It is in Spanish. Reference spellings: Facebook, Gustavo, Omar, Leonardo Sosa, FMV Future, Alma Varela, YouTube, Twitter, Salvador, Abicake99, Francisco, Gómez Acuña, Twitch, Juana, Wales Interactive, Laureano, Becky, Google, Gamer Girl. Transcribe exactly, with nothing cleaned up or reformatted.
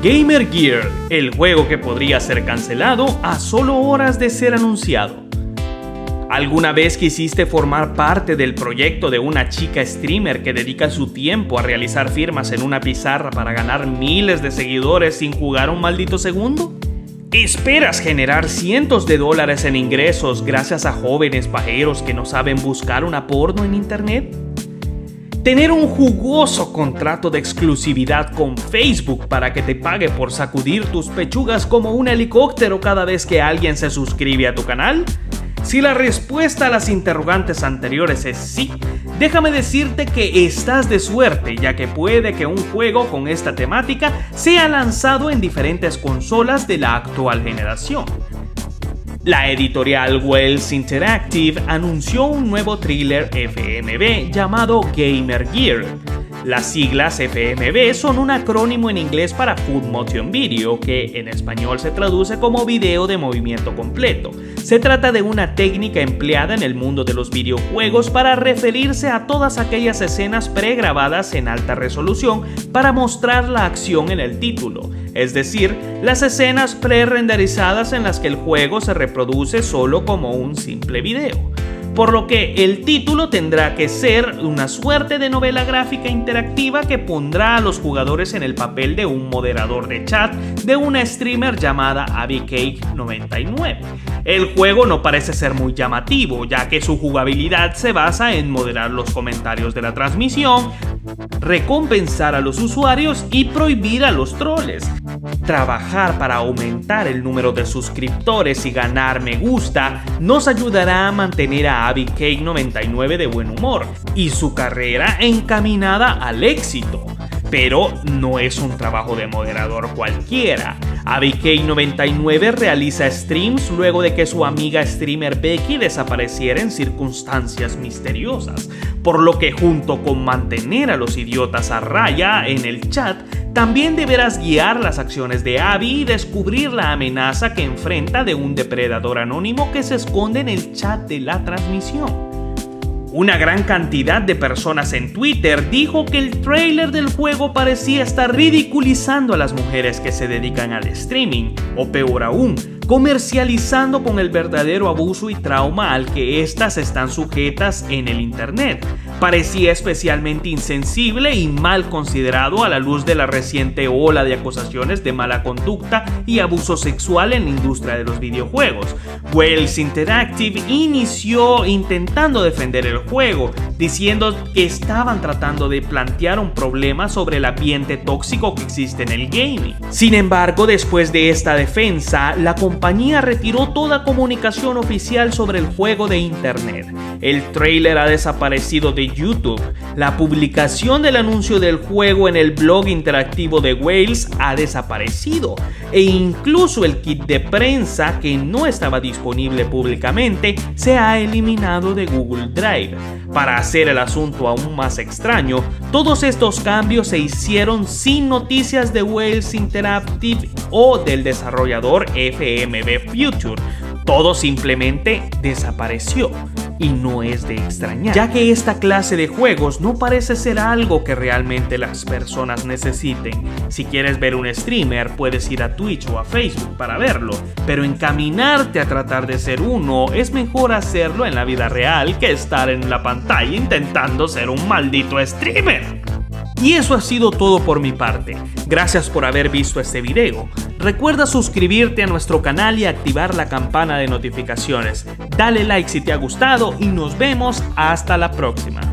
Gamer Girl, el juego que podría ser cancelado a solo horas de ser anunciado. ¿Alguna vez quisiste formar parte del proyecto de una chica streamer que dedica su tiempo a realizar firmas en una pizarra para ganar miles de seguidores sin jugar un maldito segundo? ¿Esperas generar cientos de dólares en ingresos gracias a jóvenes pajeros que no saben buscar una porno en internet? Tener un jugoso contrato de exclusividad con Facebook para que te pague por sacudir tus pechugas como un helicóptero cada vez que alguien se suscribe a tu canal? Si la respuesta a las interrogantes anteriores es sí, déjame decirte que estás de suerte, ya que puede que un juego con esta temática sea lanzado en diferentes consolas de la actual generación. La editorial Wales Interactive anunció un nuevo thriller F M V llamado Gamer Girl. Las siglas F M V son un acrónimo en inglés para Full Motion Video, que en español se traduce como video de movimiento completo. Se trata de una técnica empleada en el mundo de los videojuegos para referirse a todas aquellas escenas pregrabadas en alta resolución para mostrar la acción en el título, es decir, las escenas pre-renderizadas en las que el juego se reproduce solo como un simple video. Por lo que el título tendrá que ser una suerte de novela gráfica interactiva que pondrá a los jugadores en el papel de un moderador de chat de una streamer llamada Abicake noventa y nueve. El juego no parece ser muy llamativo, ya que su jugabilidad se basa en moderar los comentarios de la transmisión, recompensar a los usuarios y prohibir a los troles, trabajar para aumentar el número de suscriptores y ganar me gusta. Nos ayudará a mantener a Abicake noventa y nueve de buen humor y su carrera encaminada al éxito, pero no es un trabajo de moderador cualquiera. Abicake noventa y nueve realiza streams luego de que su amiga streamer Becky desapareciera en circunstancias misteriosas, por lo que junto con mantener a los idiotas a raya en el chat, también deberás guiar las acciones de Abby y descubrir la amenaza que enfrenta de un depredador anónimo que se esconde en el chat de la transmisión. Una gran cantidad de personas en Twitter dijo que el tráiler del juego parecía estar ridiculizando a las mujeres que se dedican al streaming, o peor aún, comercializando con el verdadero abuso y trauma al que éstas están sujetas en el internet. Parecía especialmente insensible y mal considerado a la luz de la reciente ola de acusaciones de mala conducta y abuso sexual en la industria de los videojuegos. Wales Interactive inició intentando defender el juego, diciendo que estaban tratando de plantear un problema sobre el ambiente tóxico que existe en el gaming. Sin embargo, después de esta defensa, la compañía retiró toda comunicación oficial sobre el juego de internet. El tráiler ha desaparecido de YouTube. La publicación del anuncio del juego en el blog interactivo de Wales ha desaparecido, e incluso el kit de prensa, que no estaba disponible públicamente, se ha eliminado de Google Drive. Para hacer el asunto aún más extraño, todos estos cambios se hicieron sin noticias de Wales Interactive o del desarrollador F M V Future. Todo simplemente desapareció. Y no es de extrañar, ya que esta clase de juegos no parece ser algo que realmente las personas necesiten. Si quieres ver un streamer, puedes ir a Twitch o a Facebook para verlo, pero encaminarte a tratar de ser uno es mejor hacerlo en la vida real que estar en la pantalla intentando ser un maldito streamer. Y eso ha sido todo por mi parte. Gracias por haber visto este video. Recuerda suscribirte a nuestro canal y activar la campana de notificaciones. Dale like si te ha gustado y nos vemos hasta la próxima.